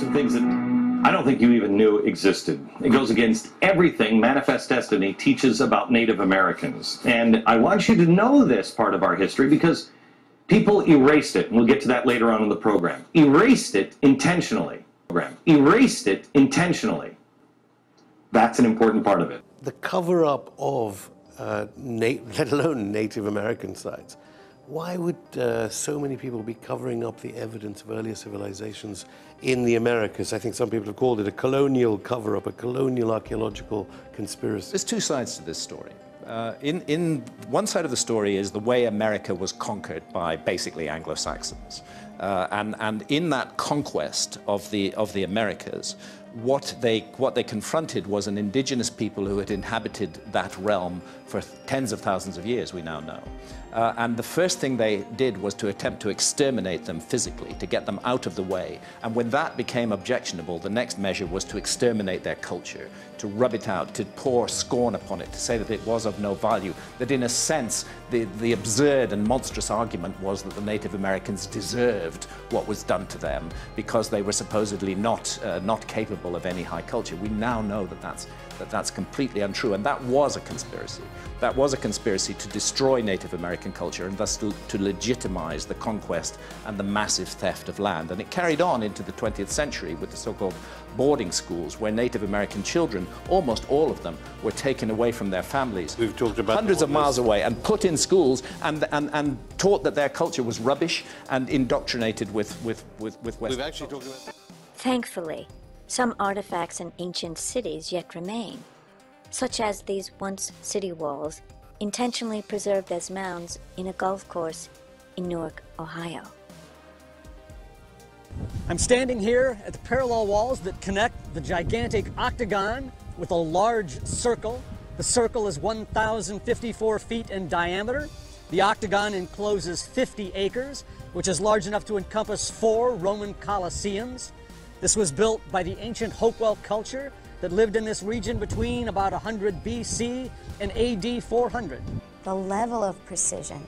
there's some things that I don't think you even knew existed. It goes against everything Manifest Destiny teaches about Native Americans. And I want you to know this part of our history because people erased it, and we'll get to that later on in the program. Erased it intentionally. That's an important part of it. The cover-up of, let alone Native American sites. Why would so many people be covering up the evidence of earlier civilizations in the Americas? I think some people have called it a colonial cover-up, a colonial archaeological conspiracy. There's two sides to this story. In one side of the story is the way America was conquered by basically Anglo-Saxons. And in that conquest of the Americas, what they confronted was an indigenous people who had inhabited that realm for tens of thousands of years, we now know. And the first thing they did was to attempt to exterminate them physically, to get them out of the way. And when that became objectionable, the next measure was to exterminate their culture, to rub it out, to pour scorn upon it, to say that it was of no value, that in a sense, the absurd and monstrous argument was that the Native Americans deserved what was done to them because they were supposedly not capable of any high culture. We now know that that's completely untrue, and that was a conspiracy. That was a conspiracy to destroy Native American culture and thus to legitimize the conquest and the massive theft of land. And it carried on into the 20th century with the so-called boarding schools where Native American children, almost all of them, were taken away from their families. We've talked about hundreds of miles away and put in schools and taught that their culture was rubbish and indoctrinated with Western. We've actually talked about... Thankfully, some artifacts in ancient cities yet remain, such as these once city walls, intentionally preserved as mounds in a golf course in Newark, Ohio. I'm standing here at the parallel walls that connect the gigantic octagon with a large circle. The circle is 1,054 feet in diameter. The octagon encloses 50 acres, which is large enough to encompass 4 Roman colosseums. This was built by the ancient Hopewell culture that lived in this region between about 100 BC and AD 400. The level of precision,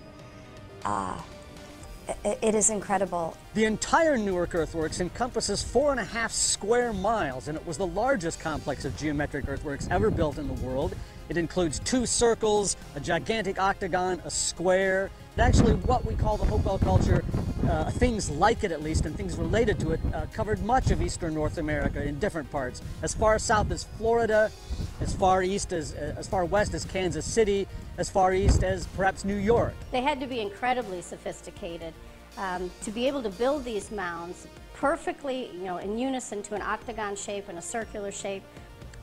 it is incredible. The entire Newark Earthworks encompasses 4.5 square miles, and it was the largest complex of geometric earthworks ever built in the world. It includes 2 circles, a gigantic octagon, a square. It's actually what we call the Hopewell culture. Things like it, at least, and things related to it, covered much of eastern North America in different parts, as far south as Florida, as far west as Kansas City, as far east as perhaps New York. They had to be incredibly sophisticated to be able to build these mounds perfectly, you know, in unison to an octagon shape and a circular shape.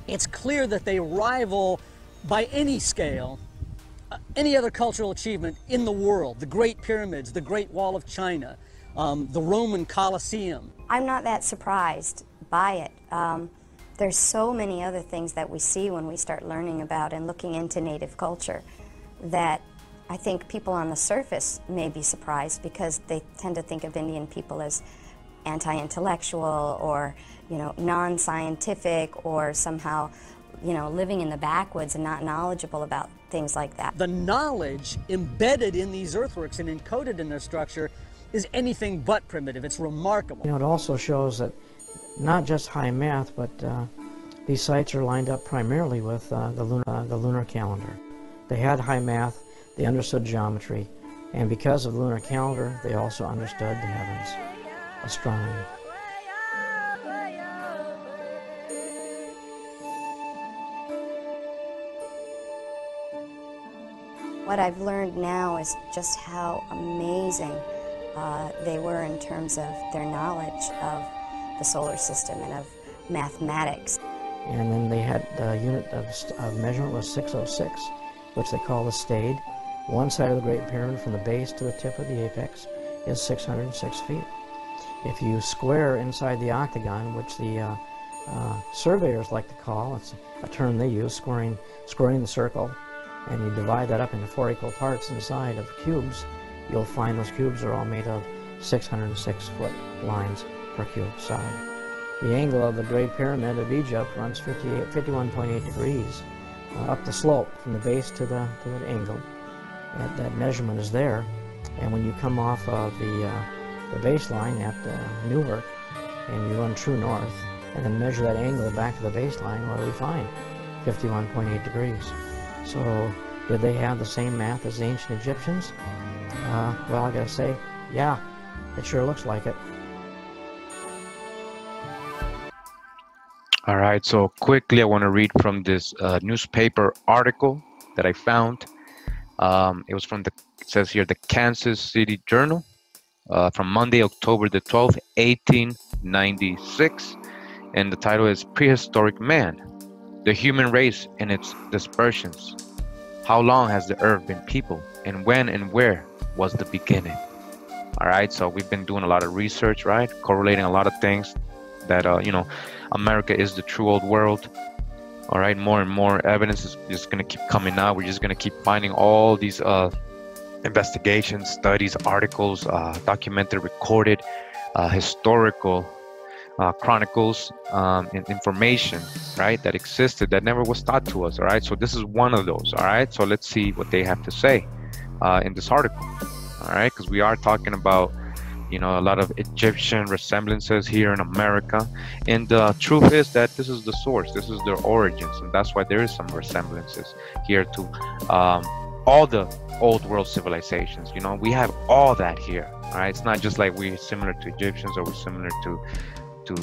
It's clear that they rival, by any scale, any other cultural achievement in the world, the Great Pyramids, the Great Wall of China, the Roman Colosseum. I'm not that surprised by it. There's so many other things that we see when we start learning about and looking into native culture that I think people on the surface may be surprised because they tend to think of Indian people as anti-intellectual or, you know, non-scientific or somehow, you know, living in the backwoods and not knowledgeable about things like that. The knowledge embedded in these earthworks and encoded in their structure is anything but primitive. It's remarkable. You know, it also shows that not just high math, but these sites are lined up primarily with the lunar calendar. They had high math, they understood geometry, and because of the lunar calendar, they also understood the heavens, astronomy. What I've learned now is just how amazing they were in terms of their knowledge of the solar system and of mathematics. And then they had the unit of measurement was 606, which they call the stade. One side of the Great Pyramid from the base to the tip of the apex is 606 feet. If you square inside the octagon, which the surveyors like to call, it's a term they use, squaring the circle, and you divide that up into 4 equal parts inside of cubes, you'll find those cubes are all made of 606-foot lines per cube side. The angle of the Great Pyramid of Egypt runs 51.8 degrees up the slope from the base to the angle. That measurement is there, and when you come off of the baseline at Newark, and you run true north, and then measure that angle back to the baseline, what do we find? 51.8 degrees. So, did they have the same math as the ancient Egyptians? Well, I gotta say, yeah, it sure looks like it. All right, so quickly I want to read from this newspaper article that I found. It was from it says here, the Kansas City Journal, from Monday, October the 12th, 1896. And the title is Prehistoric Man, the Human Race and Its Dispersions. How long has the earth been peopled, and when and where was the beginning? All right, so we've been doing a lot of research, right? Correlating a lot of things that, you know, America is the true old world. All right, more and more evidence is just going to keep coming out. We're just going to keep finding all these investigations, studies, articles, documented, recorded, historical chronicles, and information, right, that existed that never was taught to us. All right, so this is one of those. All right, so let's see what they have to say in this article. All right, because we are talking about, you know, a lot of Egyptian resemblances here in America, and the truth is that this is the source, this is their origins, and that's why there is some resemblances here to all the old world civilizations. You know, we have all that here. All right, it's not just like we're similar to Egyptians, or we're similar to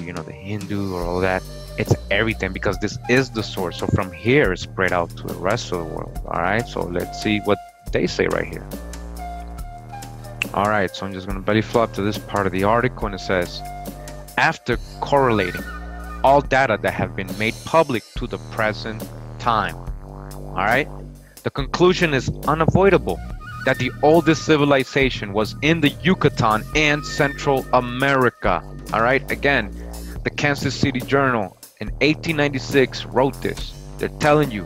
you know, the Hindu or all that. It's everything, because this is the source. So from here it's spread out to the rest of the world. All right, so let's see what they say right here. All right, so I'm just going to belly flop to this part of the article, and it says, after correlating all data that have been made public to the present time, all right, the conclusion is unavoidable that the oldest civilization was in the Yucatan and Central America. All right, again, the Kansas City Journal in 1896 wrote this. They're telling you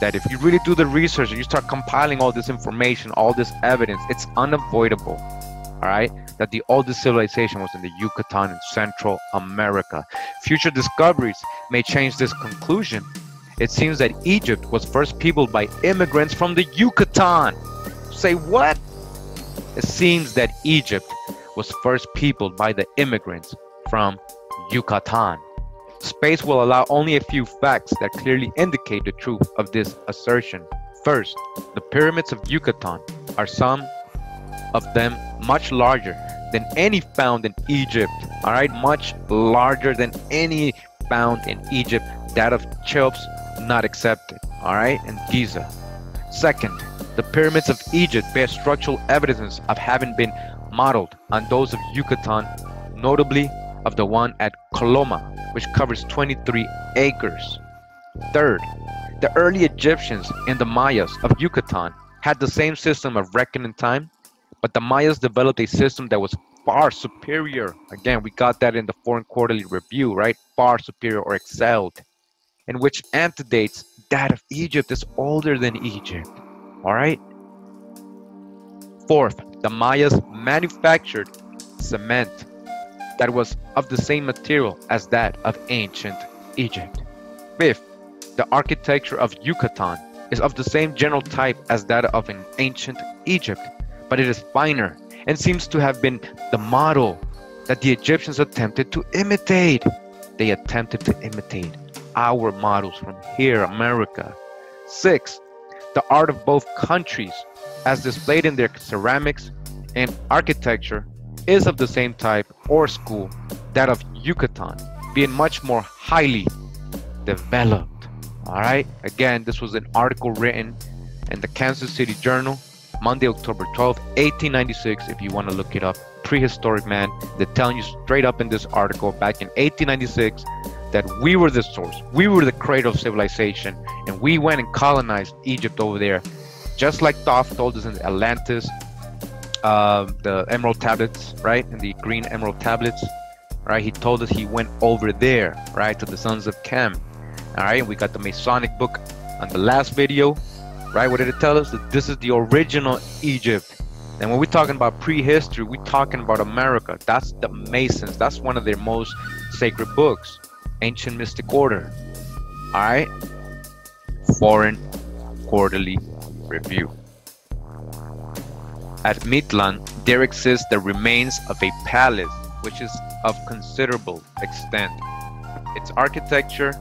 that if you really do the research and you start compiling all this information, all this evidence, it's unavoidable, all right, that the oldest civilization was in the Yucatan and Central America. Future discoveries may change this conclusion. It seems that Egypt was first peopled by immigrants from the Yucatan. Say what? It seems that Egypt was first peopled by the immigrants from Yucatan. Space will allow only a few facts that clearly indicate the truth of this assertion. First, the pyramids of Yucatan are some of them much larger than any found in Egypt. All right, much larger than any found in Egypt. That of Cheops not accepted. All right, and Giza. Second, the pyramids of Egypt bear structural evidence of having been modeled on those of Yucatan, notably of the one at Coloma, which covers 23 acres. Third, the early Egyptians and the Mayas of Yucatan had the same system of reckoning time, but the Mayas developed a system that was far superior. Again, we got that in the Foreign Quarterly Review, right? Far superior, or excelled, and which antedates that of Egypt. It's older than Egypt, all right? Fourth, the Mayas manufactured cement that was of the same material as that of ancient Egypt. Fifth, the architecture of Yucatan is of the same general type as that of an ancient Egypt, but it is finer and seems to have been the model that the Egyptians attempted to imitate. They attempted to imitate our models from here, America. Sixth, the art of both countries, as displayed in their ceramics and architecture, is of the same type or school, that of Yucatan, being much more highly developed. All right, again, this was an article written in the Kansas City Journal, Monday, October 12th, 1896. If you want to look it up, prehistoric man, they're telling you straight up in this article back in 1896 that we were the source, we were the cradle of civilization, and we went and colonized Egypt over there, just like Thoth told us in Atlantis. The emerald tablets, right, and the green emerald tablets, right, he told us he went over there, right, to the sons of Chem. All right, we got the Masonic book on the last video, right? What did it tell us? That this is the original Egypt. And when we're talking about prehistory, we're talking about America. That's the Masons. That's one of their most sacred books, Ancient Mystic Order. All right, Foreign Quarterly Review. At Mitlan, there exists the remains of a palace which is of considerable extent. Its architecture,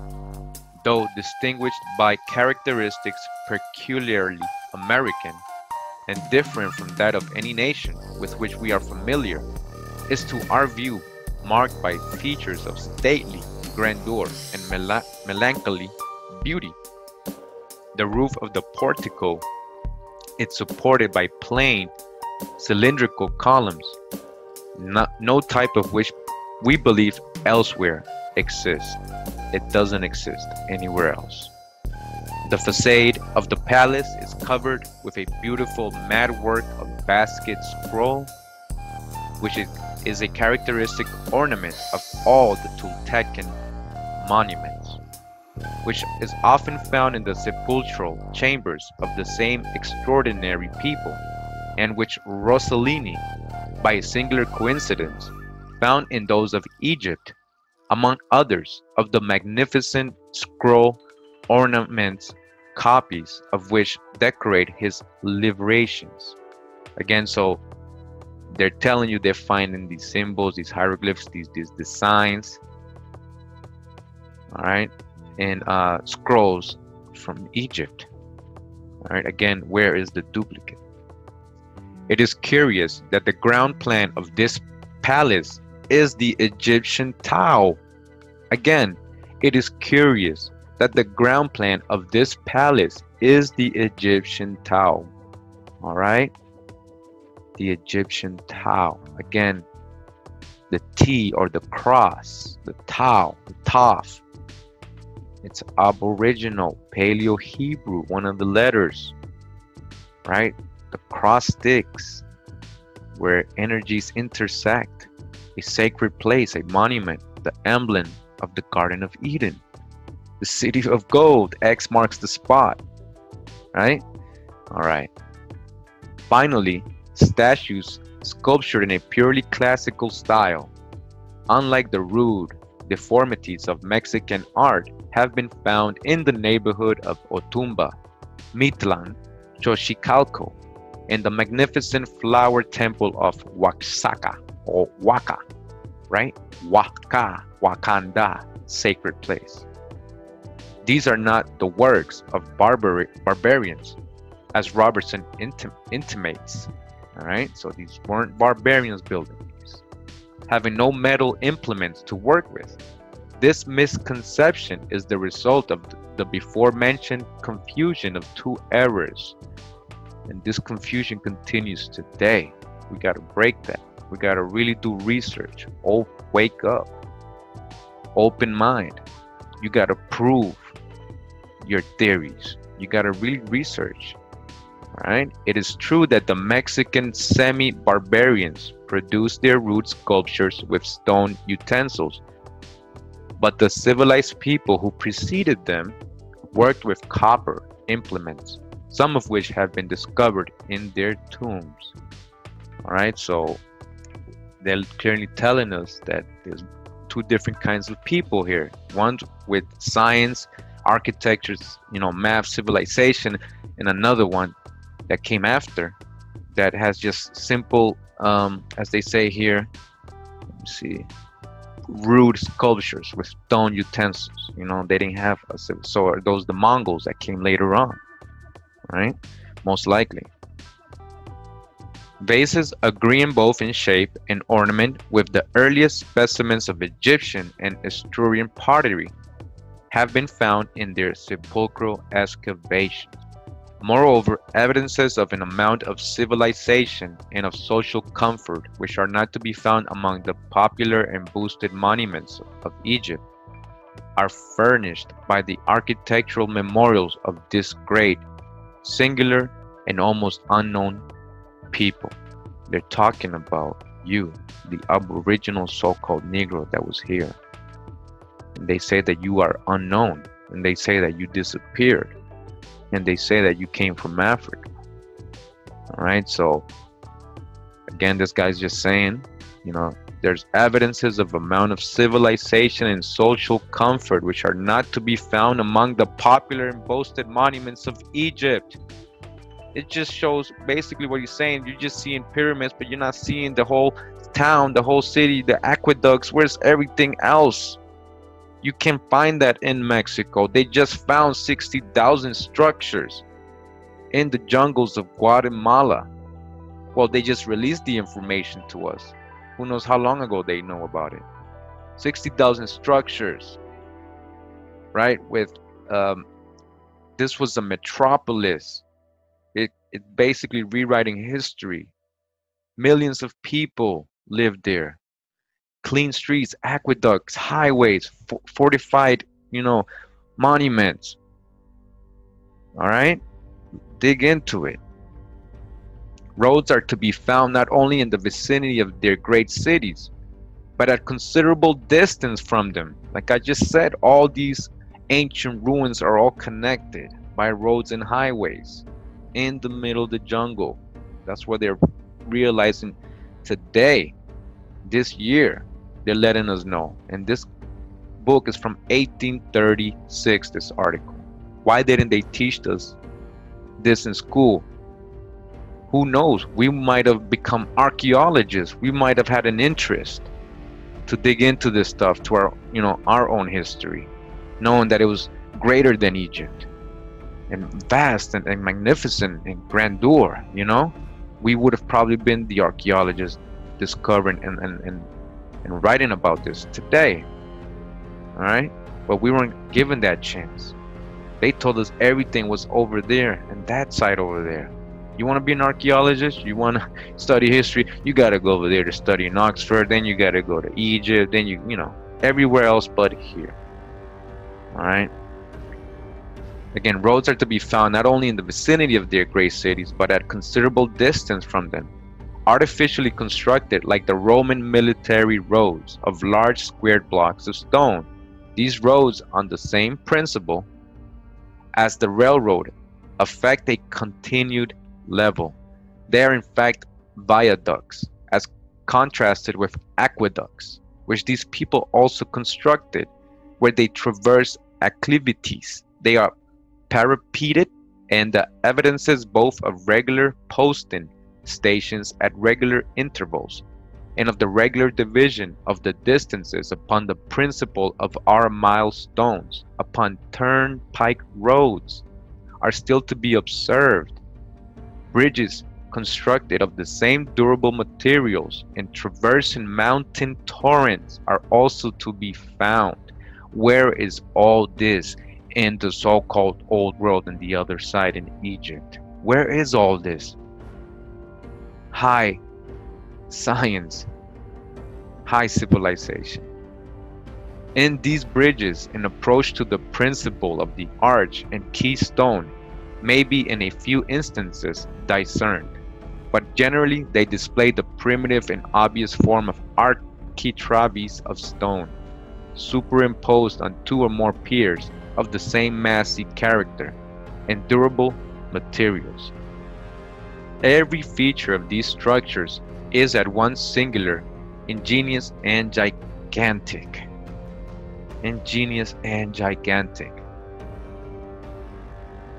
though distinguished by characteristics peculiarly American and different from that of any nation with which we are familiar, is to our view marked by features of stately grandeur and melancholy beauty. The roof of the portico is supported by plain cylindrical columns, no type of which we believe elsewhere exists. It doesn't exist anywhere else. The facade of the palace is covered with a beautiful matwork of basket scroll, which is a characteristic ornament of all the Toltecan monuments, which is often found in the sepulchral chambers of the same extraordinary people, and which Rossellini, by a singular coincidence, found in those of Egypt, among others of the magnificent scroll ornaments, copies of which decorate his librations. Again, so they're telling you they're finding these symbols, these hieroglyphs, these designs, all right, and scrolls from Egypt. All right, again, where is the duplicate? It is curious that the ground plan of this palace is the Egyptian Tau. Again, it is curious that the ground plan of this palace is the Egyptian Tau. All right, the Egyptian Tau. Again, the T or the cross, the Tau, the Toph. It's Aboriginal, Paleo-Hebrew, one of the letters, right? The cross sticks where energies intersect, a sacred place, a monument, the emblem of the Garden of Eden. The city of gold, X marks the spot, right? All right. Finally, statues sculptured in a purely classical style, unlike the rude deformities of Mexican art, have been found in the neighborhood of Otumba, Mitlan, Xochicalco, and the magnificent flower temple of Huaxaca, or Huaca, right? Huaca, Wakanda, sacred place. These are not the works of barbarians, as Robertson intimates, all right? So these weren't barbarians building these, having no metal implements to work with. This misconception is the result of the before-mentioned confusion of two errors. And this confusion continues today. We got to break that. We got to really do research. Oh, wake up. Open mind. You got to prove your theories. You got to really research. All right? It is true that the Mexican semi-barbarians produced their rude sculptures with stone utensils, but the civilized people who preceded them worked with copper implements, some of which have been discovered in their tombs. All right, so they're clearly telling us that there's two different kinds of people here. One with science, architecture, you know, math, civilization, and another one that came after that has just simple, as they say here, let me see, rude sculptures with stone utensils. You know, they didn't have a civil. So are those the Mongols that came later on, right? Most likely. Vases agreeing both in shape and ornament with the earliest specimens of Egyptian and Etruscan pottery have been found in their sepulchral excavations. Moreover, evidences of an amount of civilization and of social comfort which are not to be found among the popular and boosted monuments of Egypt are furnished by the architectural memorials of this great, singular, and almost unknown people. They're talking about you, the Aboriginal so-called Negro that was here. And they say that you are unknown, and they say that you disappeared, and they say that you came from Africa. All right, so again, this guy's just saying, you know, there's evidences of amount of civilization and social comfort which are not to be found among the popular and boasted monuments of Egypt. It just shows basically what you're saying. You're just seeing pyramids, but you're not seeing the whole town, the whole city, the aqueducts, where's everything else? You can find that in Mexico. They just found 60,000 structures in the jungles of Guatemala. Well, they just released the information to us. Who knows how long ago they know about it? 60,000 structures, right? With this was a metropolis. It's basically rewriting history. Millions of people lived there. Clean streets, aqueducts, highways, fortified, you know, monuments. All right? Dig into it. Roads are to be found not only in the vicinity of their great cities, but at considerable distance from them. Like I just said, all these ancient ruins are all connected by roads and highways in the middle of the jungle. That's what they're realizing today, this year. They're letting us know. And this book is from 1836, this article. Why didn't they teach us this in school? Who knows? We might have become archaeologists. We might have had an interest to dig into this stuff, to our, you know, our own history, knowing that it was greater than Egypt and vast and magnificent and grandeur. You know, we would have probably been the archaeologists discovering and writing about this today. All right, but we weren't given that chance. They told us everything was over there and that side over there. You want to be an archaeologist? You want to study history? You got to go over there to study in Oxford. Then you got to go to Egypt. Then you know, everywhere else but here. All right. Again, roads are to be found not only in the vicinity of their great cities, but at considerable distance from them, artificially constructed like the Roman military roads of large squared blocks of stone. These roads, on the same principle as the railroad, affect a continued level. They are in fact viaducts, as contrasted with aqueducts, which these people also constructed, where they traverse acclivities. They are parapeted, and the evidences both of regular posting stations at regular intervals and of the regular division of the distances upon the principle of our milestones upon turnpike roads are still to be observed. Bridges constructed of the same durable materials and traversing mountain torrents are also to be found. Where is all this in the so-called old world and the other side in Egypt? Where is all this? High science, high civilization. In these bridges, an approach to the principle of the arch and keystone may be in a few instances discerned, but generally they display the primitive and obvious form of architraves of stone, superimposed on two or more piers of the same massy character and durable materials. Every feature of these structures is at once singular, ingenious, and gigantic. Ingenious and gigantic.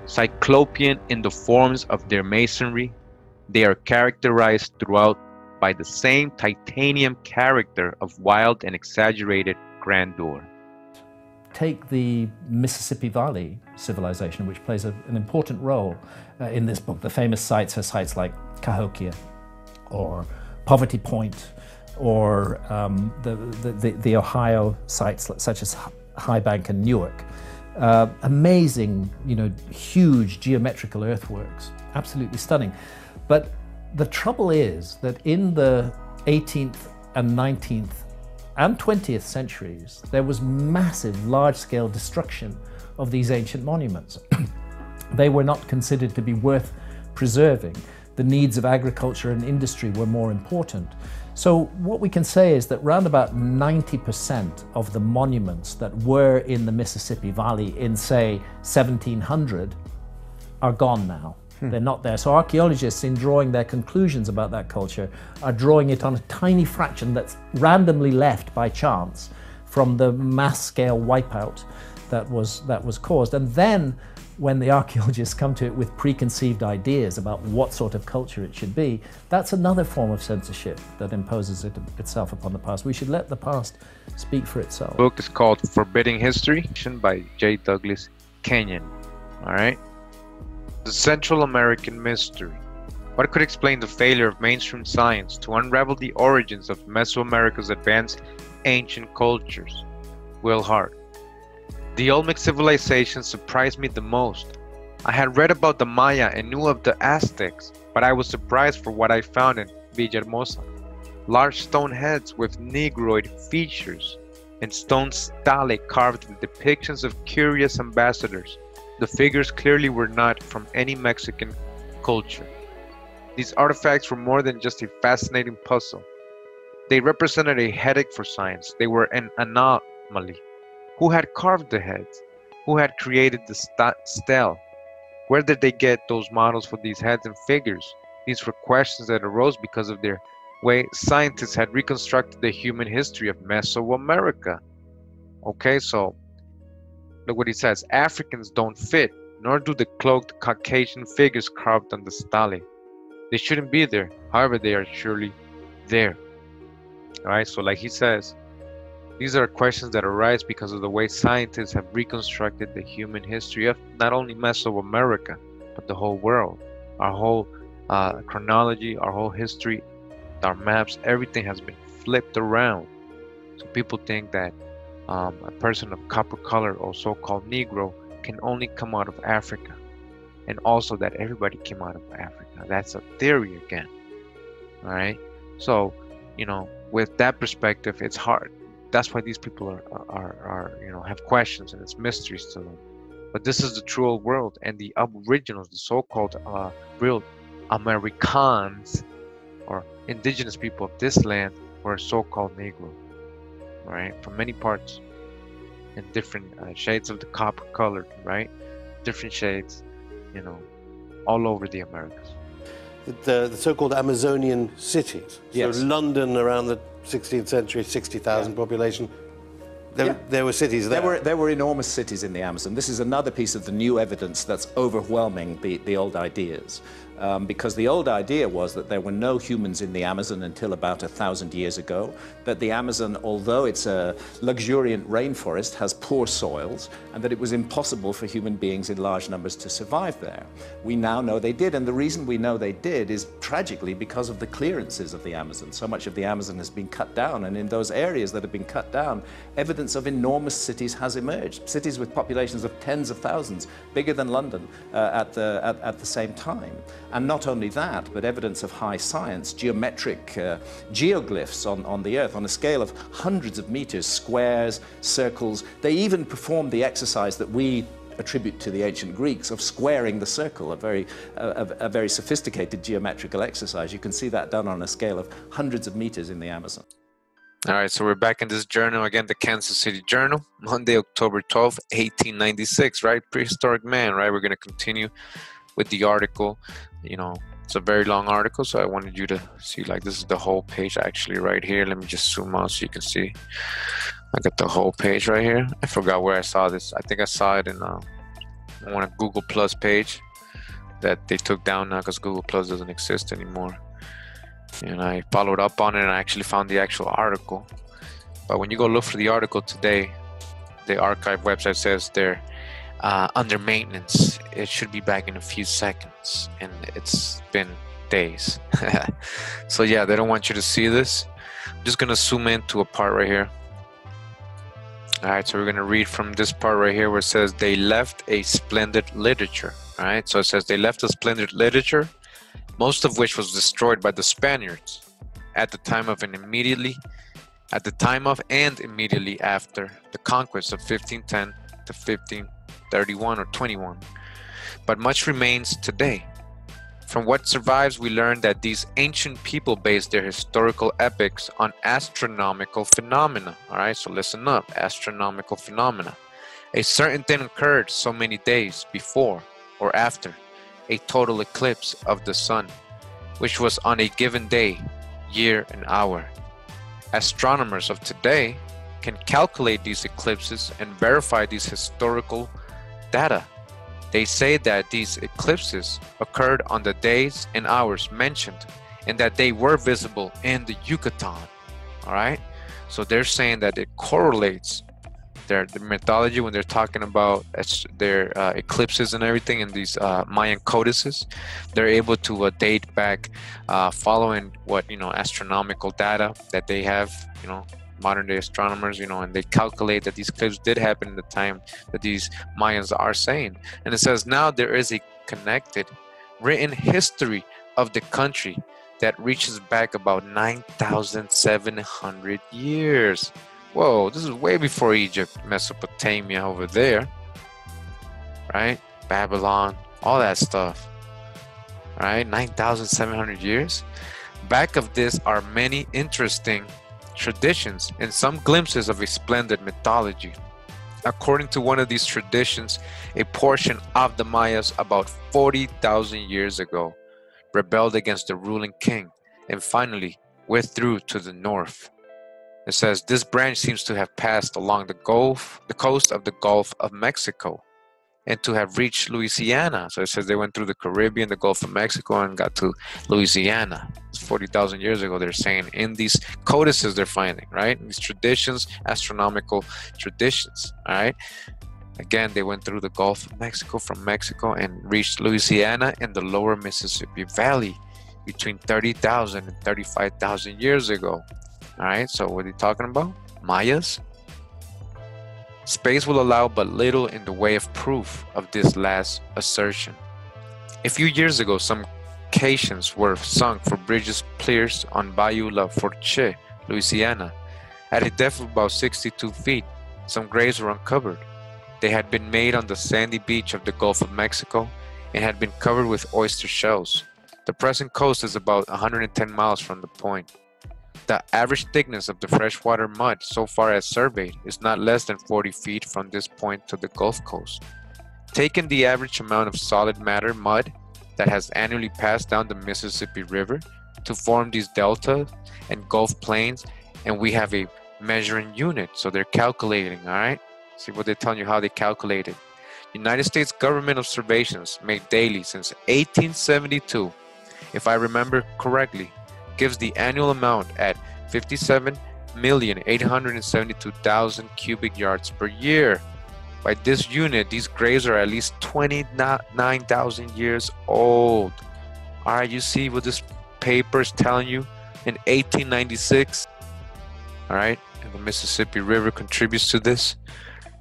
Cyclopean in the forms of their masonry, they are characterized throughout by the same titanium character of wild and exaggerated grandeur. Take the Mississippi Valley civilization, which plays an important role in this book. The famous sites are sites like Cahokia or Poverty Point, or the Ohio sites such as High Bank and Newark. Amazing, you know, huge geometrical earthworks, absolutely stunning. But the trouble is that in the 18th and 19th and 20th centuries, there was massive large-scale destruction of these ancient monuments. They were not considered to be worth preserving. The needs of agriculture and industry were more important. So what we can say is that round about 90% of the monuments that were in the Mississippi Valley in, say, 1700 are gone now. They're not there. So archaeologists, in drawing their conclusions about that culture, are drawing it on a tiny fraction that's randomly left by chance from the mass scale wipeout that was caused. And then when the archaeologists come to it with preconceived ideas about what sort of culture it should be, that's another form of censorship that imposes itself upon the past. We should let the past speak for itself. The book is called Forbidding History by J. Douglas Kenyon. All right. The Central American Mystery. What could explain the failure of mainstream science to unravel the origins of Mesoamerica's advanced ancient cultures? Will Hart. The Olmec civilization surprised me the most. I had read about the Maya and knew of the Aztecs, but I was surprised for what I found in Villahermosa. Large stone heads with negroid features and stone stelae carved with depictions of curious ambassadors. The figures clearly were not from any Mexican culture. These artifacts were more than just a fascinating puzzle. They represented a headache for science. They were an anomaly. Who had carved the heads? Who had created the stele? Where did they get those models for these heads and figures? These were questions that arose because of their way scientists had reconstructed the human history of Mesoamerica. Okay, so look what he says. Africans don't fit, nor do the cloaked Caucasian figures carved on the stele. They shouldn't be there. However, they are surely there. All right, so like he says, these are questions that arise because of the way scientists have reconstructed the human history of not only Mesoamerica, but the whole world. Our whole chronology, our whole history, our maps, everything has been flipped around. So people think that a person of copper color or so-called Negro can only come out of Africa. And also that everybody came out of Africa. That's a theory again. All right. So, you know, with that perspective, it's hard. That's why these people you know, have questions, and it's mysteries to them. But this is the true old world, and the aboriginals, the so-called real Americans or indigenous people of this land, were so-called Negro, right? From many parts, in different shades of the copper colored, right? Different shades, you know, all over the Americas. The so-called Amazonian cities. Yes. So London around the 16th century, 60,000 population. There were cities there. There were enormous cities in the Amazon. This is another piece of the new evidence that's overwhelming the old ideas. Because the old idea was that there were no humans in the Amazon until about 1,000 years ago, that the Amazon, although it's a luxuriant rainforest, has poor soils, and that it was impossible for human beings in large numbers to survive there. We now know they did, and the reason we know they did is tragically because of the clearances of the Amazon. So much of the Amazon has been cut down, and in those areas that have been cut down, evidence of enormous cities has emerged, cities with populations of tens of thousands, bigger than London at the same time. And not only that, but evidence of high science, geometric geoglyphs on the earth on a scale of hundreds of meters, squares, circles. They even performed the exercise that we attribute to the ancient Greeks of squaring the circle, a very sophisticated geometrical exercise. You can see that done on a scale of hundreds of meters in the Amazon. All right, so we're back in this journal again, the Kansas City Journal, Monday, October 12, 1896, right? Prehistoric man, right? We're going to continue with the article. You know, it's a very long article, so I wanted you to see, like, this is the whole page actually right here. Let me just zoom out so you can see. I got the whole page right here. I forgot where I saw this. I think I saw it in on a Google Plus page that they took down now because Google Plus doesn't exist anymore. And I followed up on it, and I actually found the actual article. But when you go look for the article today, the archive website says they're under maintenance. It should be back in a few seconds, and it's been days. So yeah, they don't want you to see this. I'm just gonna zoom into a part right here. All right, so we're gonna read from this part right here where it says they left a splendid literature. All right, so it says they left a splendid literature, most of which was destroyed by the Spaniards at the time of and immediately after the conquest of 1510 to 1531 or 21, but much remains today. From what survives, we learn that these ancient people based their historical epics on astronomical phenomena. All right, so listen up, astronomical phenomena. A certain thing occurred so many days before or after a total eclipse of the sun, which was on a given day, year, and hour. Astronomers of today can calculate these eclipses and verify these historical data. They say that these eclipses occurred on the days and hours mentioned and that they were visible in the Yucatan, all right? So they're saying that it correlates their mythology when they're talking about their eclipses and everything in these Mayan codices. They're able to date back following what, you know, astronomical data that they have, you know, modern day astronomers, you know, and they calculate that these eclipses did happen in the time that these Mayans are saying. And it says now there is a connected written history of the country that reaches back about 9,700 years. Whoa, this is way before Egypt, Mesopotamia over there, right? Babylon, all that stuff, right? 9,700 years. Back of this are many interesting traditions and some glimpses of a splendid mythology. According to one of these traditions, a portion of the Mayas about 40,000 years ago rebelled against the ruling king and finally withdrew to the north. It says this branch seems to have passed along the coast of the Gulf of Mexico, and to have reached Louisiana. So it says they went through the Caribbean, the Gulf of Mexico, and got to Louisiana. It's 40,000 years ago, they're saying, in these codices they're finding, right? These traditions, astronomical traditions, all right? Again, they went through the Gulf of Mexico, from Mexico, and reached Louisiana and the lower Mississippi Valley between 30,000 and 35,000 years ago. All right, so what are they talking about? Mayas? Space will allow but little in the way of proof of this last assertion. A few years ago, some caissons were sunk for bridges pierced on Bayou La Fourche, Louisiana. At a depth of about 62 feet, some graves were uncovered. They had been made on the sandy beach of the Gulf of Mexico and had been covered with oyster shells. The present coast is about 110 miles from the point. The average thickness of the freshwater mud, so far as surveyed, is not less than 40 feet from this point to the Gulf Coast. Taking the average amount of solid matter mud that has annually passed down the Mississippi River to form these deltas and Gulf plains, and we have a measuring unit. So they're calculating, all right? See what they're telling you, how they calculate it. United States government observations made daily since 1872, if I remember correctly, gives the annual amount at 57,872,000 cubic yards per year. By this unit, these graves are at least 29,000 years old. All right, you see what this paper is telling you in 1896. All right, and the Mississippi River contributes to this.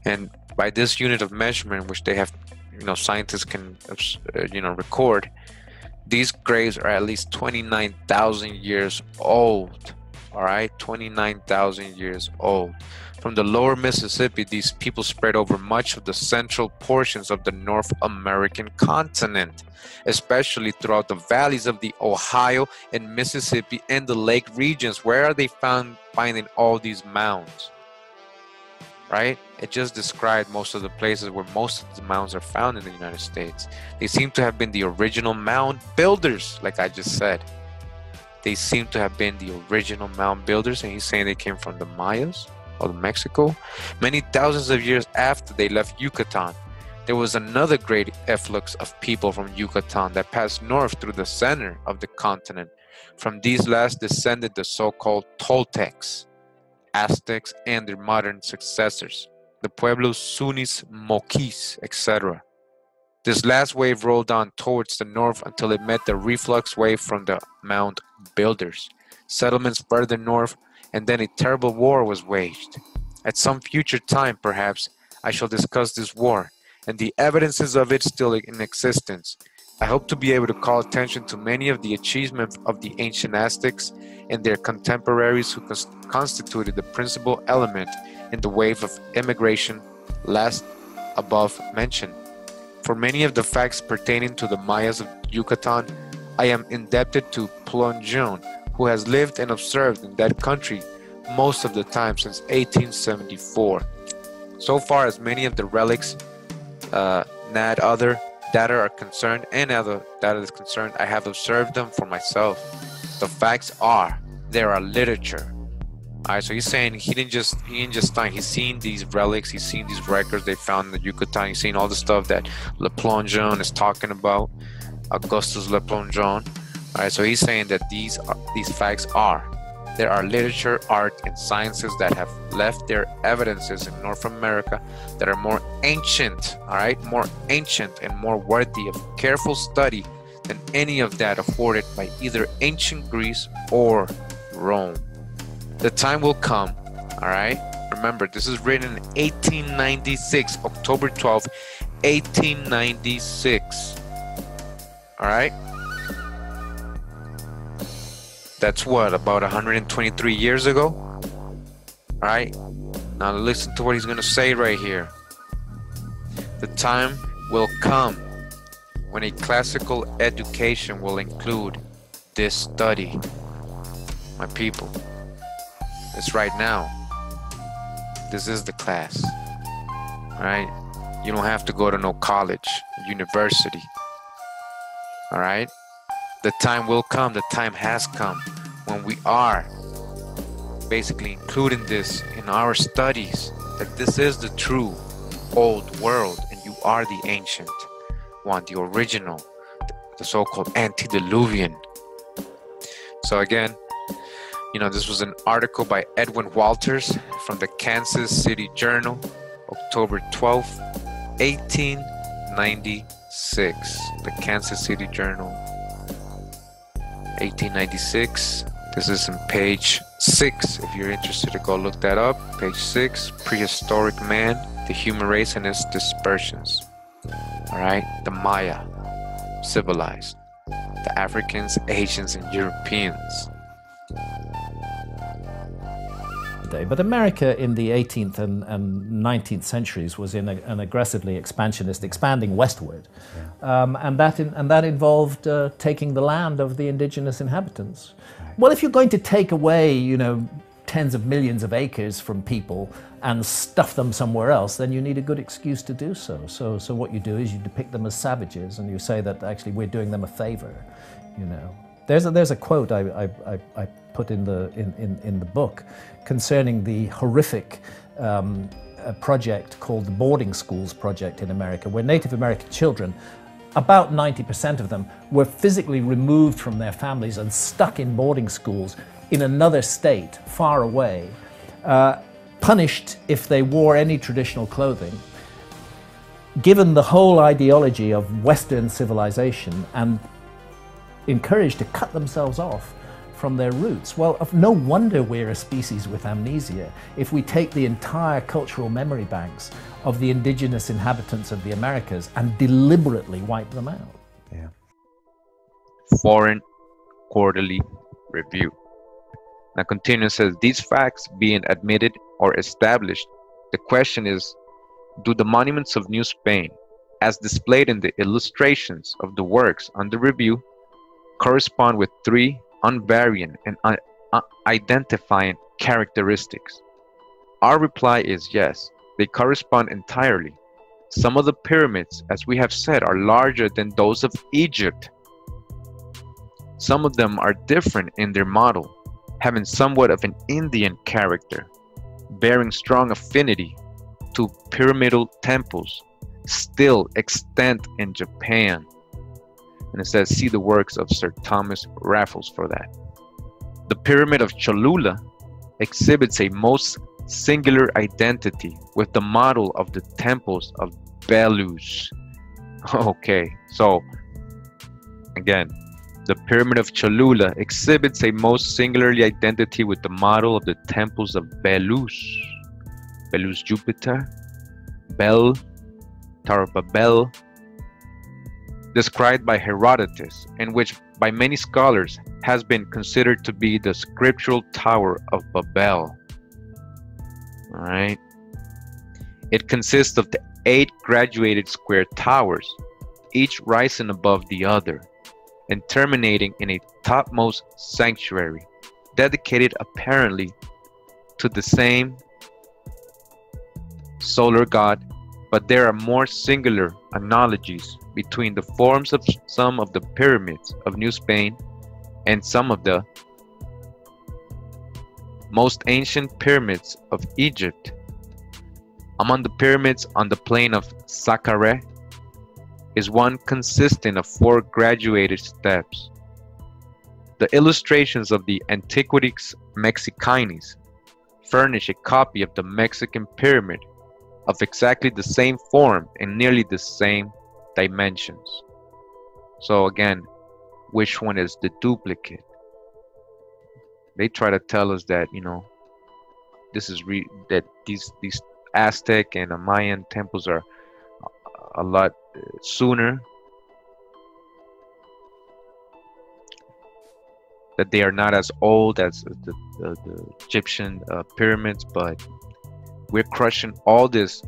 And by this unit of measurement, which they have, you know, scientists can, you know, record, these graves are at least 29,000 years old, all right? 29,000 years old. From the lower Mississippi, these people spread over much of the central portions of the North American continent, especially throughout the valleys of the Ohio and Mississippi and the lake regions. Where are they finding all these mounds, right? It just described most of the places where most of the mounds are found in the United States. They seem to have been the original mound builders, like I just said. They seem to have been the original mound builders, and he's saying they came from the Mayas of Mexico. Many thousands of years after they left Yucatan, there was another great efflux of people from Yucatan that passed north through the center of the continent. From these last descended the so-called Toltecs, Aztecs, and their modern successors, the Pueblos, Sunnis, Moquis, etc. This last wave rolled on towards the north until it met the reflux wave from the mound builders, settlements further north, and then a terrible war was waged. At some future time, perhaps, I shall discuss this war and the evidences of it still in existence. I hope to be able to call attention to many of the achievements of the ancient Aztecs and their contemporaries who constituted the principal element in the wave of immigration last above mentioned. For many of the facts pertaining to the Mayas of Yucatan, I am indebted to Plongeon, who has lived and observed in that country most of the time since 1874. So far as many of the relics, nad other data are concerned, and other data is concerned, I have observed them for myself. The facts are, there are literature, All right, so he's saying he didn't just find, he's seen these relics, he's seen these records they found in the Yucatan, he's seen all the stuff that Le Plongeon is talking about, Augustus Le Plongeon. All right, so he's saying that these facts are, there are literature, art, and sciences that have left their evidences in North America that are more ancient, all right, more ancient and more worthy of careful study than any of that afforded by either ancient Greece or Rome. The time will come, all right? Remember, this is written in 1896, October 12, 1896, all right? That's what, about 123 years ago, all right? Now listen to what he's gonna say right here. The time will come when a classical education will include this study, my people. It's right now. This is the class, all right? You don't have to go to no college, university, all right? The time will come, the time has come when we are basically including this in our studies, that this is the true old world and you are the ancient one, the original, the so-called antediluvian. So again, you know, this was an article by Edwin Walters from the Kansas City Journal, October 12, 1896. The Kansas City Journal, 1896. This is in page 6. If you're interested to go look that up, page 6, Prehistoric Man, the Human Race and Its Dispersions. All right, the Maya, civilized, the Africans, Asians, and Europeans. But America in the 18th and 19th centuries was in an aggressively expansionist, expanding westward, yeah. and that involved taking the land of the indigenous inhabitants. Right. Well, if you're going to take away, you know, tens of millions of acres from people and stuff them somewhere else, then you need a good excuse to do so. So what you do is you depict them as savages, and you say that actually we're doing them a favor, you know. There's a quote I put in the book concerning the horrific project called the Boarding Schools Project in America, where Native American children, about 90% of them, were physically removed from their families and stuck in boarding schools in another state, far away, punished if they wore any traditional clothing. Given the whole ideology of Western civilization and encouraged to cut themselves off from their roots. Well, no wonder we're a species with amnesia if we take the entire cultural memory banks of the indigenous inhabitants of the Americas and deliberately wipe them out. Yeah. Foreign Quarterly Review. Now continues, says, these facts being admitted or established, the question is, do the monuments of New Spain, as displayed in the illustrations of the works under review, correspond with three unvarying and identifying characteristics? Our reply is yes, they correspond entirely. Some of the pyramids, as we have said, are larger than those of Egypt. Some of them are different in their model, having somewhat of an Indian character, bearing strong affinity to pyramidal temples still extant in Japan. And it says, see the works of Sir Thomas Raffles for that. The Pyramid of Cholula exhibits a most singular identity with the model of the temples of Belus. Okay, so again, the Pyramid of Cholula exhibits a most singularly identity with the model of the temples of Belus. Belus Jupiter, Bel, Tower of Babel, described by Herodotus, and which by many scholars has been considered to be the scriptural Tower of Babel. All right. It consists of the 8 graduated square towers, each rising above the other and terminating in a topmost sanctuary, dedicated apparently to the same solar god, but there are more singular analogies between the forms of some of the pyramids of New Spain and some of the most ancient pyramids of Egypt. Among the pyramids on the plain of Saqqara is one consisting of four graduated steps. The illustrations of the Antiquities Mexicanis furnish a copy of the Mexican pyramid of exactly the same form and nearly the same dimensions. So again, which one is the duplicate? They try to tell us that, you know, this is that these Aztec and Mayan temples are a lot sooner, that they are not as old as the Egyptian pyramids, but we're crushing all this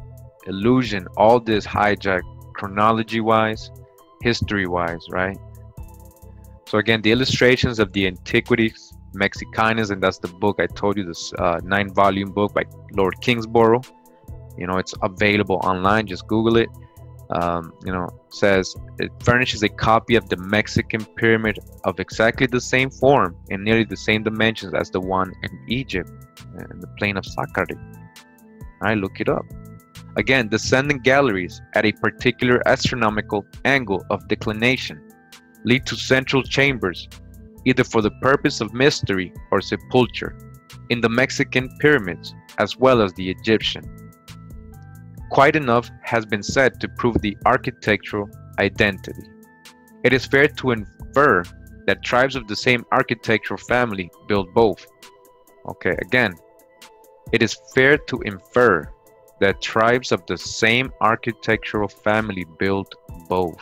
illusion, all this hijack, chronology-wise, history-wise, right? So again, the illustrations of the Antiquities Mexicanas, and that's the book I told you, this 9-volume book by Lord Kingsborough. You know, it's available online, just Google it. You know, says it furnishes a copy of the Mexican pyramid of exactly the same form and nearly the same dimensions as the one in Egypt and the plain of Saqqara. I look it up. Again, descending galleries at a particular astronomical angle of declination lead to central chambers, either for the purpose of mystery or sepulture, in the Mexican pyramids as well as the Egyptian. Quite enough has been said to prove the architectural identity. It is fair to infer that tribes of the same architectural family built both. Okay, again, it is fair to infer that tribes of the same architectural family built both.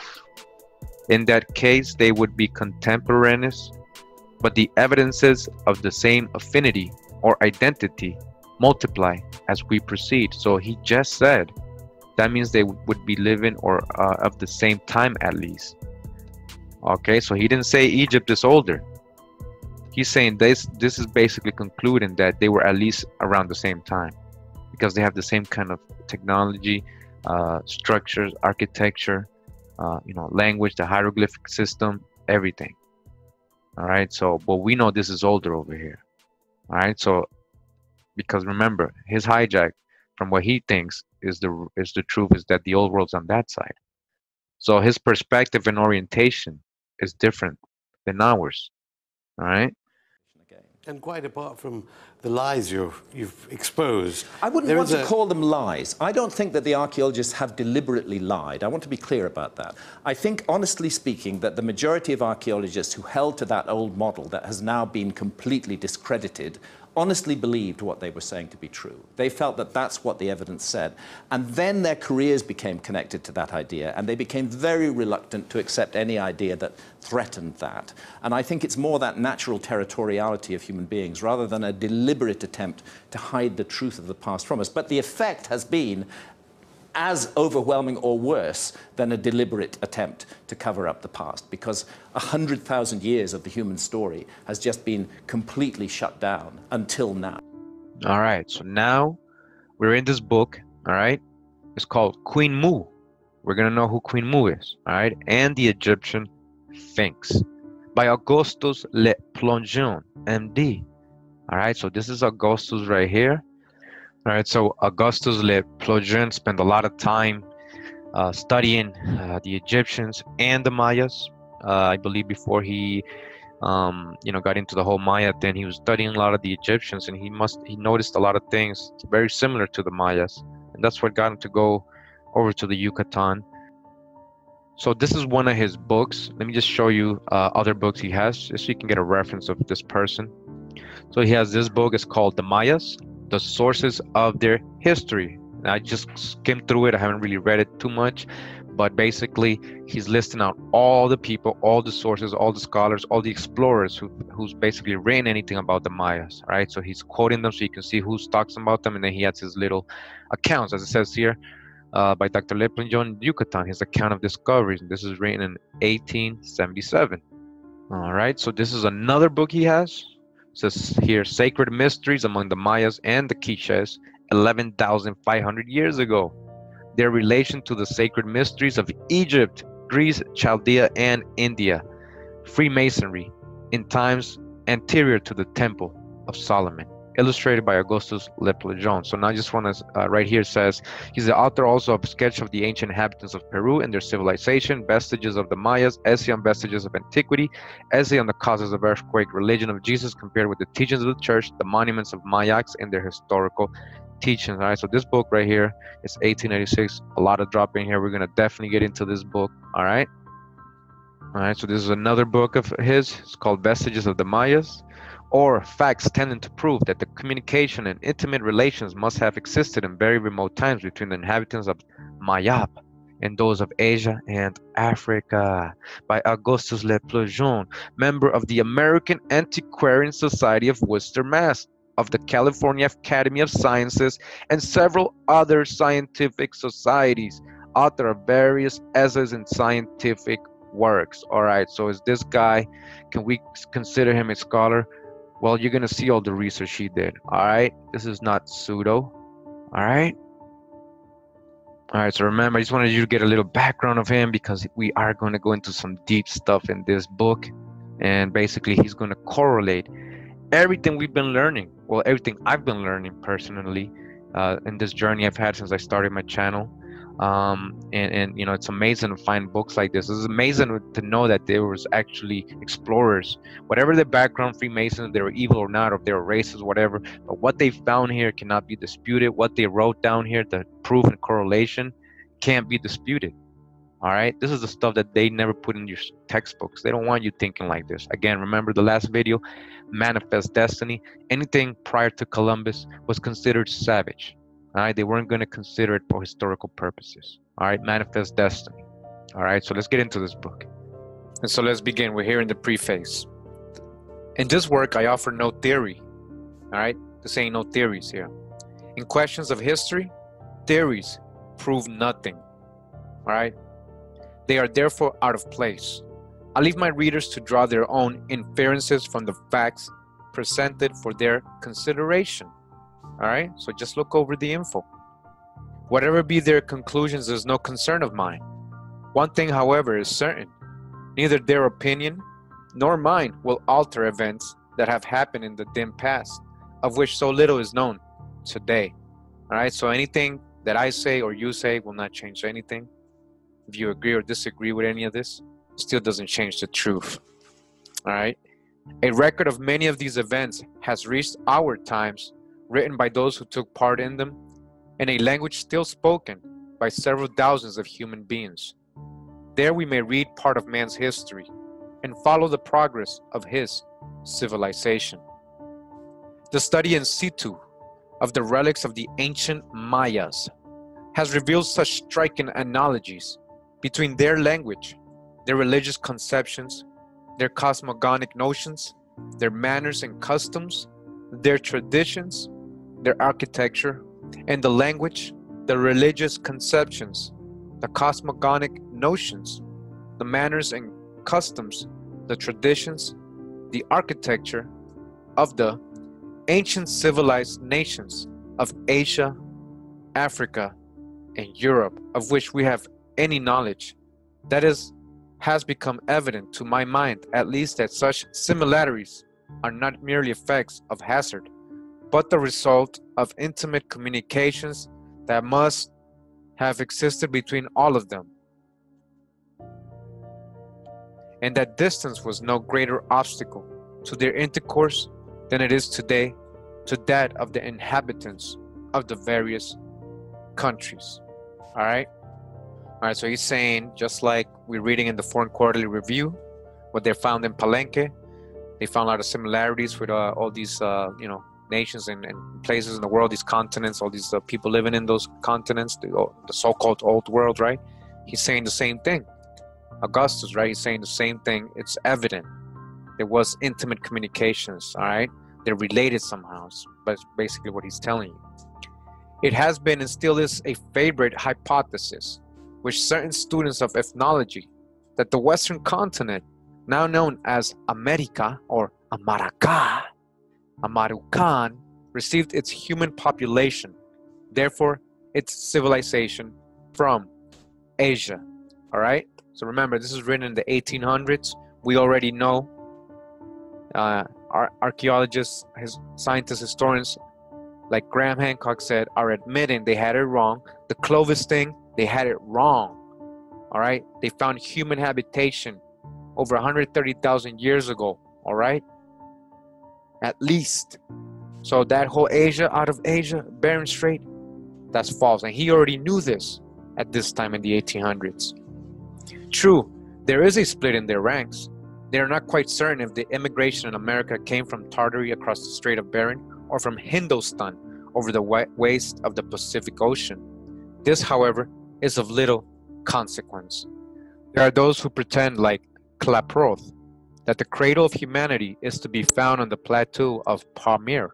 In that case, they would be contemporaneous, but the evidences of the same affinity or identity multiply as we proceed. So he just said that means they would be living or of the same time at least. Okay, so he didn't say Egypt is older. He's saying this is basically concluding that they were at least around the same time, because they have the same kind of technology, structures, architecture, you know, language, the hieroglyphic system, everything. All right, so, but we know this is older over here. All right, so, because remember, his hijack from what he thinks is the truth is that the old world's on that side. So his perspective and orientation is different than ours. All right. And quite apart from the lies you've exposed... I wouldn't want to call them lies. I don't think that the archaeologists have deliberately lied. I want to be clear about that. I think, honestly speaking, that the majority of archaeologists who held to that old model that has now been completely discredited honestly believed what they were saying to be true. They felt that that's what the evidence said. And then their careers became connected to that idea, and they became very reluctant to accept any idea that threatened that. And I think it's more that natural territoriality of human beings rather than a deliberate attempt to hide the truth of the past from us. But the effect has been as overwhelming or worse than a deliberate attempt to cover up the past, because 100,000 years of the human story has just been completely shut down until now. All right, so now we're in this book, all right? It's called Queen Mu. We're gonna know who Queen Mu is, all right? And the Egyptian Sphinx by Augustus Le Plongeon, MD. All right, so this is Augustus right here. All right, so Augustus Le Plongeon spent a lot of time studying the Egyptians and the Mayas. I believe before he, you know, got into the whole Maya thing, he was studying a lot of the Egyptians, and he noticed a lot of things very similar to the Mayas, and that's what got him to go over to the Yucatan. So this is one of his books. Let me just show you other books he has, just so you can get a reference of this person. So he has this book. It's called The Mayas: The Sources of Their History. And I just skimmed through it. I haven't really read it too much, but basically he's listing out all the people, all the sources, all the scholars, all the explorers who's basically written anything about the Mayas, right? So he's quoting them so you can see who's talking about them, and then he has his little accounts, as it says here, by Dr. Le Plongeon, Yucatan, his account of discoveries. And this is written in 1877. All right, so this is another book he has. It says here, Sacred Mysteries Among the Mayas and the Quiches 11,500 years ago. Their relation to the sacred mysteries of Egypt, Greece, Chaldea, and India. Freemasonry in times anterior to the Temple of Solomon. illustrated by Augustus Le Plongeon. So now I just want to, right here says, he's the author also of Sketch of the Ancient Inhabitants of Peru and Their Civilization, Vestiges of the Mayas, Essay on Vestiges of Antiquity, Essay on the Causes of Earthquake, Religion of Jesus Compared with the Teachings of the Church, The Monuments of Mayaks and Their Historical Teachings. All right, so this book right here is 1886. A lot of drop in here. We're going to definitely get into this book. All right. All right, so this is another book of his. It's called Vestiges of the Mayas, or Facts Tending to Prove that the Communication and Intimate Relations Must Have Existed in Very Remote Times Between the Inhabitants of Mayap and Those of Asia and Africa, by Augustus Le Plongeon, member of the American Antiquarian Society of Worcester, Mass., of the California Academy of Sciences, and several other scientific societies, author of various essays in scientific works. All right, so is this guy, can we consider him a scholar? Well, you're gonna see all the research he did. All right, this is not pseudo. All right. All right, so remember, I just wanted you to get a little background of him, because we are going to go into some deep stuff in this book, and basically he's going to correlate everything we've been learning, well, everything I've been learning personally in this journey I've had since I started my channel. And you know, it's amazing to find books like this. It's amazing to know that there was actually explorers, whatever their background, Freemasons, they were evil or not, or if they were racist, whatever, but what they found here cannot be disputed. What they wrote down here, the proof and correlation, can't be disputed. All right, this is the stuff that they never put in your textbooks. They don't want you thinking like this. Again, remember the last video, Manifest Destiny. Anything prior to Columbus was considered savage. All right, they weren't going to consider it for historical purposes. All right, Manifest Destiny. All right, so let's get into this book. And so let's begin. We're here in the preface. In this work, I offer no theory. All right, this ain't no theories here. In questions of history, theories prove nothing. All right, they are therefore out of place. I leave my readers to draw their own inferences from the facts presented for their consideration. All right, so just look over the info. Whatever be their conclusions is no concern of mine. One thing, however, is certain. Neither their opinion nor mine will alter events that have happened in the dim past, of which so little is known today. All right, so anything that I say or you say will not change anything. If you agree or disagree with any of this, it still doesn't change the truth. All right, a record of many of these events has reached our times, written by those who took part in them, in a language still spoken by several thousands of human beings. There we may read part of man's history and follow the progress of his civilization. The study in situ of the relics of the ancient Mayas has revealed such striking analogies between their language, their religious conceptions, their cosmogonic notions, their manners and customs, their traditions, their architecture, and the language, the religious conceptions, the cosmogonic notions, the manners and customs, the traditions, the architecture of the ancient civilized nations of Asia, Africa, and Europe, of which we have any knowledge. That is, has become evident to my mind, at least, that such similarities are not merely effects of hazard, but the result of intimate communications that must have existed between all of them, and that distance was no greater obstacle to their intercourse than it is today to that of the inhabitants of the various countries. All right? All right, so he's saying, just like we're reading in the Foreign Quarterly Review, what they found in Palenque, they found a lot of similarities with all these, you know, nations and places in the world, these continents, all these people living in those continents, the so-called old world, right? He's saying the same thing. Augustus, right? He's saying the same thing. It's evident. There was intimate communications, all right? They're related somehow, but basically what he's telling you. It has been and still is a favorite hypothesis with certain students of ethnology that the Western continent, now known as America or Amaraca, Amarucan, received its human population, therefore its civilization, from Asia. All right, so remember, this is written in the 1800s. We already know archaeologists, scientists, historians like Graham Hancock said, are admitting they had it wrong. The Clovis thing, they had it wrong. All right, they found human habitation over 130,000 years ago. All right, at least. So that whole Asia, out of Asia, Bering Strait, that's false. And he already knew this at this time in the 1800s. True, there is a split in their ranks. They are not quite certain if the immigration in America came from Tartary across the Strait of Bering or from Hindustan over the waste of the Pacific Ocean. This, however, is of little consequence. There are those who pretend, like Klaproth, that the cradle of humanity is to be found on the plateau of Pamir,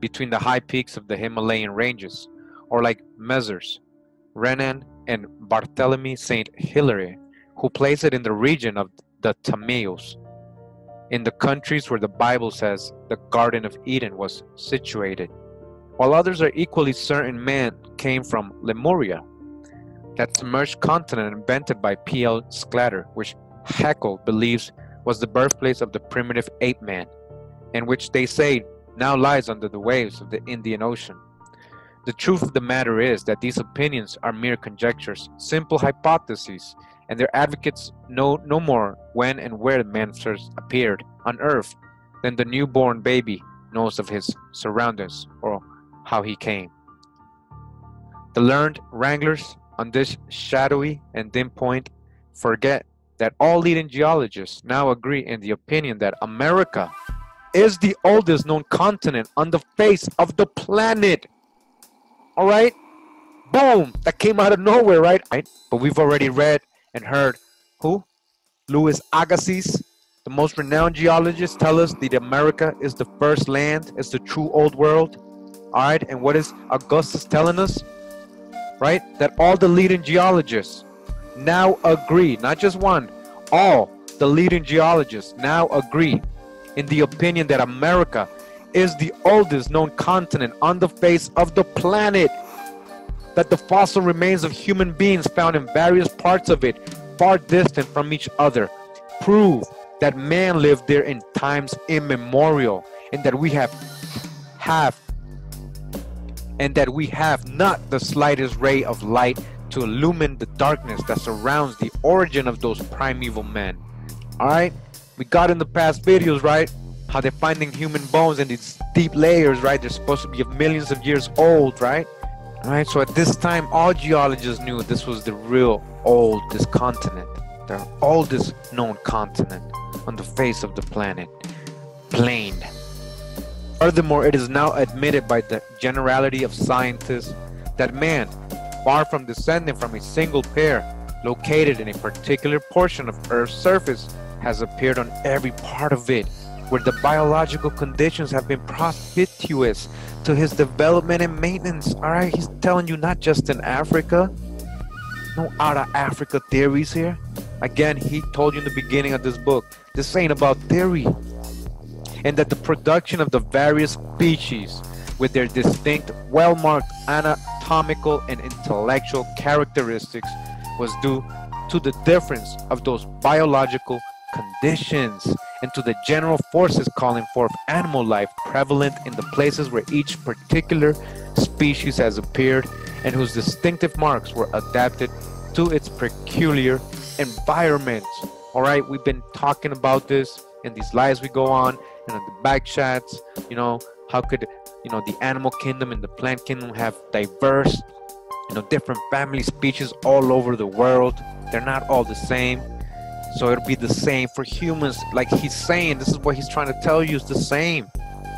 between the high peaks of the Himalayan ranges, or like Messrs. Renan and Barthélemy St. Hilaire, who place it in the region of the Timaeus, in the countries where the Bible says the Garden of Eden was situated, while others are equally certain man came from Lemuria, that submerged continent invented by P.L. Sclater, which Haeckel believes was the birthplace of the primitive ape man, and which they say now lies under the waves of the Indian Ocean. The truth of the matter is that these opinions are mere conjectures, simple hypotheses, and their advocates know no more when and where man first appeared on earth than the newborn baby knows of his surroundings or how he came. The learned wranglers on this shadowy and dim point forget that all leading geologists now agree in the opinion that America is the oldest known continent on the face of the planet. All right? Boom! That came out of nowhere, right? But we've already read and heard who? Louis Agassiz, the most renowned geologist, tell us that America is the first land, is the true old world. All right? And what is Augustus telling us? Right? That all the leading geologists now agree, not just one, all the leading geologists now agree in the opinion that America is the oldest known continent on the face of the planet, that the fossil remains of human beings found in various parts of it, far distant from each other, prove that man lived there in times immemorial, and that we have not the slightest ray of light to illumine the darkness that surrounds the origin of those primeval men. All right, we got in the past videos, right, how they're finding human bones in these deep layers, right? They're supposed to be of millions of years old, right? All right, so at this time, all geologists knew this was the real oldest continent, the oldest known continent on the face of the planet, plain. Furthermore, it is now admitted by the generality of scientists that man, far from descending from a single pair located in a particular portion of Earth's surface, has appeared on every part of it, where the biological conditions have been propitious to his development and maintenance. All right, he's telling you not just in Africa. No out of Africa theories here. Again, he told you in the beginning of this book, this ain't about theory. And that the production of the various species with their distinct, well-marked anatomical and intellectual characteristics was due to the difference of those biological conditions and to the general forces calling forth animal life prevalent in the places where each particular species has appeared and whose distinctive marks were adapted to its peculiar environment. All right, we've been talking about this in these lives we go on and in the back chats, you know, how could, you know, the animal kingdom and the plant kingdom have diverse, you know, different family species all over the world. They're not all the same. So it'll be the same for humans. Like he's saying, this is what he's trying to tell you, is the same.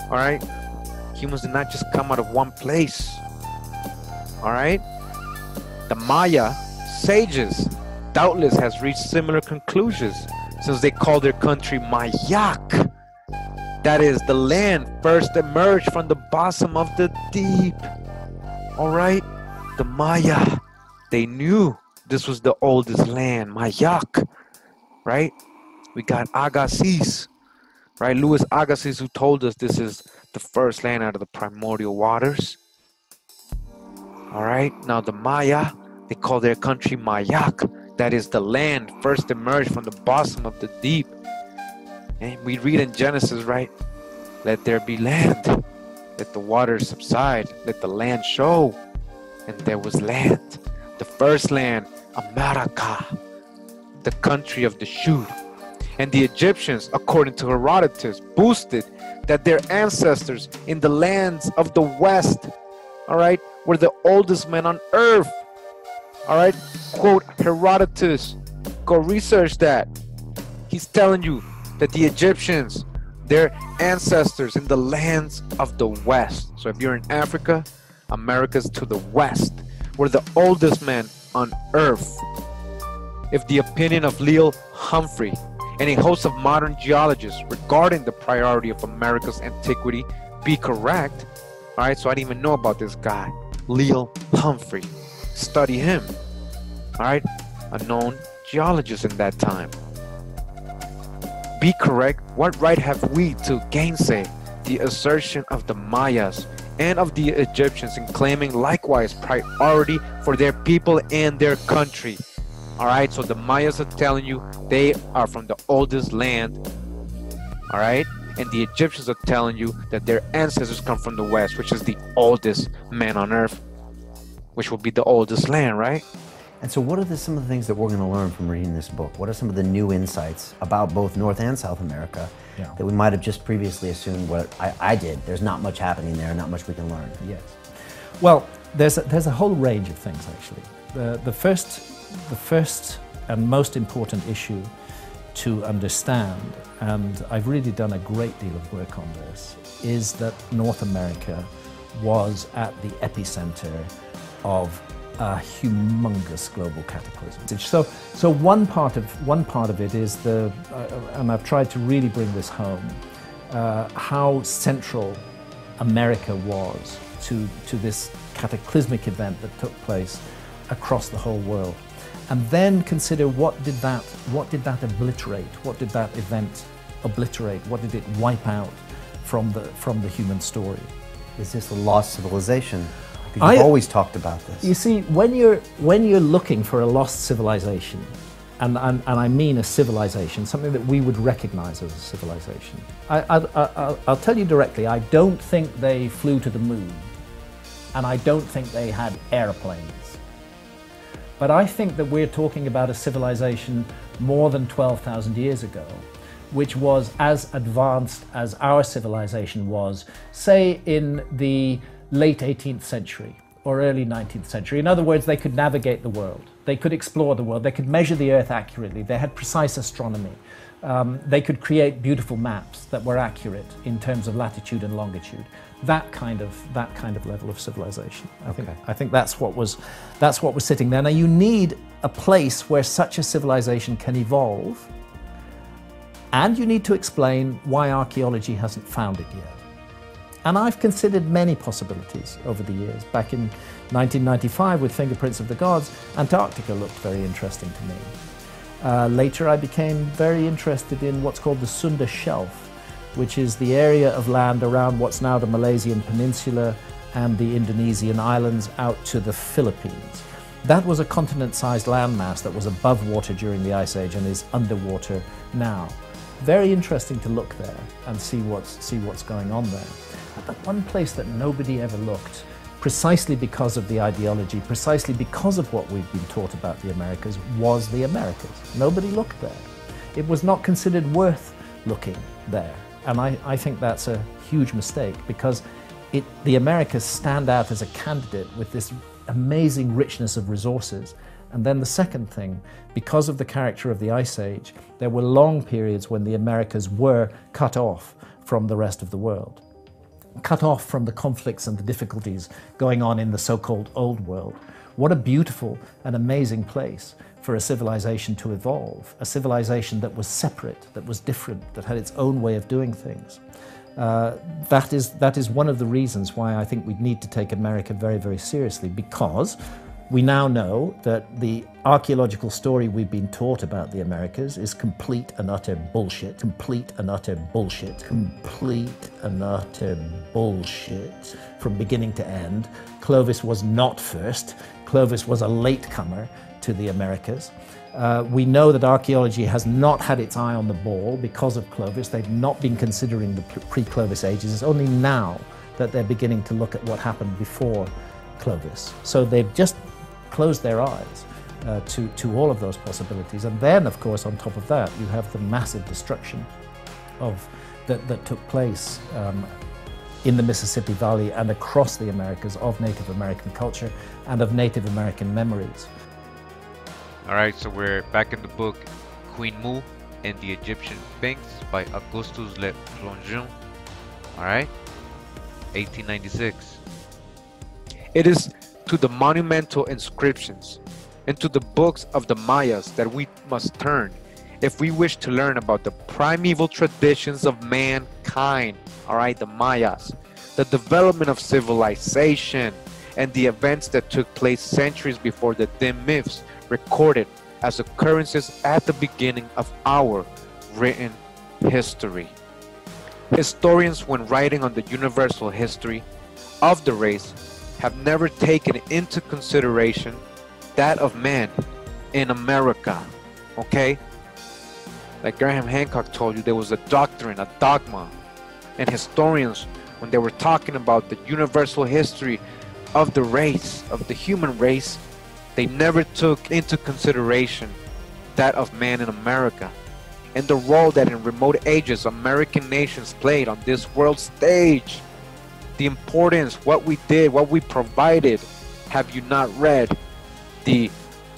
All right? Humans did not just come out of one place. All right? The Maya sages doubtless has reached similar conclusions, since they call their country Mayak. That is, the land first emerged from the bottom of the deep. All right? The Maya, they knew this was the oldest land, Mayak. Right? We got Agassiz, right? Louis Agassiz, who told us this is the first land out of the primordial waters. All right. Now the Maya, they call their country Mayak. That is, the land first emerged from the bottom of the deep. And we read in Genesis, right? Let there be land. Let the waters subside. Let the land show. And there was land. The first land, America, the country of the shoe. And the Egyptians, according to Herodotus, boasted that their ancestors in the lands of the West, all right, were the oldest men on earth. All right, quote Herodotus, go research that. He's telling you that the Egyptians, their ancestors in the lands of the West. So if you're in Africa, America's to the West, were the oldest men on earth. If the opinion of Leo Humphrey and a host of modern geologists regarding the priority of America's antiquity be correct, all right, so I didn't even know about this guy, Leo Humphrey. Study him, all right, a known geologist in that time. Be correct, what right have we to gainsay the assertion of the Mayas and of the Egyptians in claiming likewise priority for their people and their country? All right, so the Mayas are telling you they are from the oldest land, all right, and the Egyptians are telling you that their ancestors come from the West, which is the oldest man on earth, which will be the oldest land, right? And so what are some of the things that we're going to learn from reading this book? What are some of the new insights about both North and South America that we might have just previously assumed? What I did, there's not much happening there, not much we can learn. Yes. Well, there's a whole range of things, actually. The first and most important issue to understand, and I've really done a great deal of work on this, is that North America was at the epicenter of a humongous global cataclysm. So one part of it is the, and I've tried to really bring this home, how central America was to this cataclysmic event that took place across the whole world. And then consider what did that obliterate? What did that event obliterate? What did it wipe out from the human story? Is this a lost civilization? I've always talked about this. You see, when you're looking for a lost civilization, and I mean a civilization, something that we would recognize as a civilization, I'll tell you directly, I don't think they flew to the moon, and I don't think they had airplanes. But I think that we're talking about a civilization more than 12,000 years ago, which was as advanced as our civilization was, say, in the late 18th century or early 19th century. In other words, they could navigate the world, they could explore the world, they could measure the Earth accurately, they had precise astronomy, they could create beautiful maps that were accurate in terms of latitude and longitude. That kind of level of civilization. I think that's what was sitting there. Now you need a place where such a civilization can evolve, and you need to explain why archaeology hasn't found it yet. And I've considered many possibilities over the years. Back in 1995 with Fingerprints of the Gods, Antarctica looked very interesting to me. Later I became very interested in what's called the Sunda Shelf, which is the area of land around what's now the Malaysian Peninsula and the Indonesian islands out to the Philippines. That was a continent-sized landmass that was above water during the Ice Age and is underwater now. Very interesting to look there and see what's going on there. But one place that nobody ever looked, precisely because of the ideology, precisely because of what we've been taught about the Americas, was the Americas. Nobody looked there. It was not considered worth looking there. And I think that's a huge mistake, because the Americas stand out as a candidate with this amazing richness of resources. And then the second thing, because of the character of the Ice Age, there were long periods when the Americas were cut off from the rest of the world, cut off from the conflicts and the difficulties going on in the so-called Old World. What a beautiful and amazing place for a civilization to evolve, a civilization that was separate, that was different, that had its own way of doing things. That is one of the reasons why I think we need to take America very, very seriously, because we now know that the archaeological story we've been taught about the Americas is complete and utter bullshit, complete and utter bullshit, complete and utter bullshit from beginning to end. Clovis was not first. Clovis was a latecomer to the Americas. We know that archaeology has not had its eye on the ball because of Clovis. They've not been considering the pre-Clovis ages. It's only now that they're beginning to look at what happened before Clovis. So they've just closed their eyes to all of those possibilities. And then, of course, on top of that, you have the massive destruction of that took place in the Mississippi Valley and across the Americas of Native American culture and of Native American memories. All right, so we're back in the book Queen Mu and the Egyptian Sphinx by Augustus Le Plongeon. All right, 1896. It is to the monumental inscriptions and to the books of the Mayas that we must turn if we wish to learn about the primeval traditions of mankind. All right, the Mayas, the development of civilization, and the events that took place centuries before the dim myths recorded as occurrences at the beginning of our written history. Historians, when writing on the universal history of the race, have never taken into consideration that of man in America, okay? Like Graham Hancock told you, there was a doctrine, a dogma, and historians, when they were talking about the universal history of the race, of the human race, they never took into consideration that of man in America and the role that in remote ages American nations played on this world stage. The importance, what we did, what we provided. Have you not read the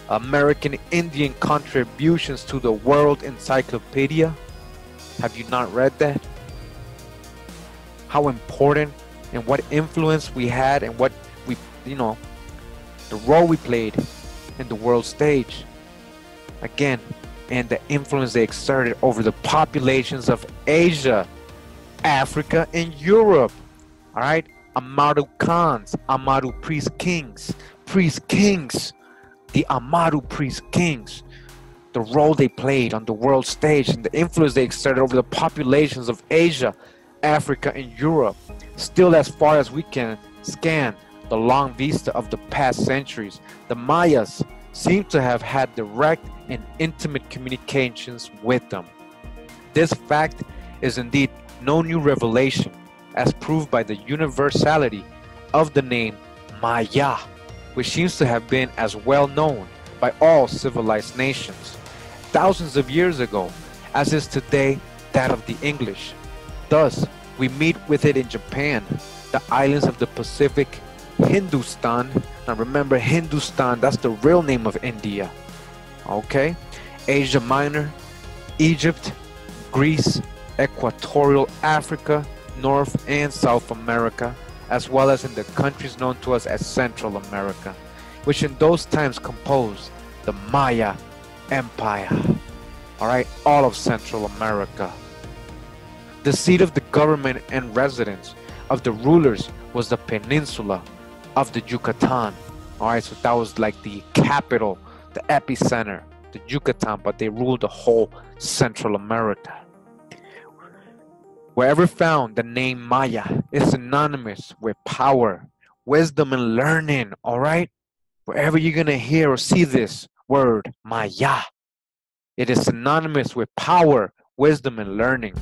American Indian Contributions to the World Encyclopedia? Have you not read that? How important and what influence we had and what we, you know, the role we played in the world stage, again, and the influence they exerted over the populations of Asia, Africa, and Europe. All right, Amaru Khans, Amaru priest kings, the Amaru priest kings, the role they played on the world stage and the influence they exerted over the populations of Asia, Africa, and Europe, still as far as we can scan the long vista of the past centuries. The Mayas seem to have had direct and intimate communications with them. This fact is indeed no new revelation, as proved by the universality of the name Maya, which seems to have been as well known by all civilized nations thousands of years ago as is today that of the English. Thus, we meet with it in Japan, the islands of the Pacific, Hindustan. Now remember, Hindustan, that's the real name of India, okay? Asia Minor, Egypt, Greece, Equatorial Africa, North and South America, as well as in the countries known to us as Central America, which in those times composed the Maya Empire. All right, all of Central America. The seat of the government and residence of the rulers was the peninsula of the Yucatan. All right, so that was like the capital, the epicenter, the Yucatan, but they ruled the whole Central America. Wherever found, the name Maya is synonymous with power, wisdom, and learning, all right? Wherever you're gonna hear or see this word, Maya, it is synonymous with power, wisdom, and learning.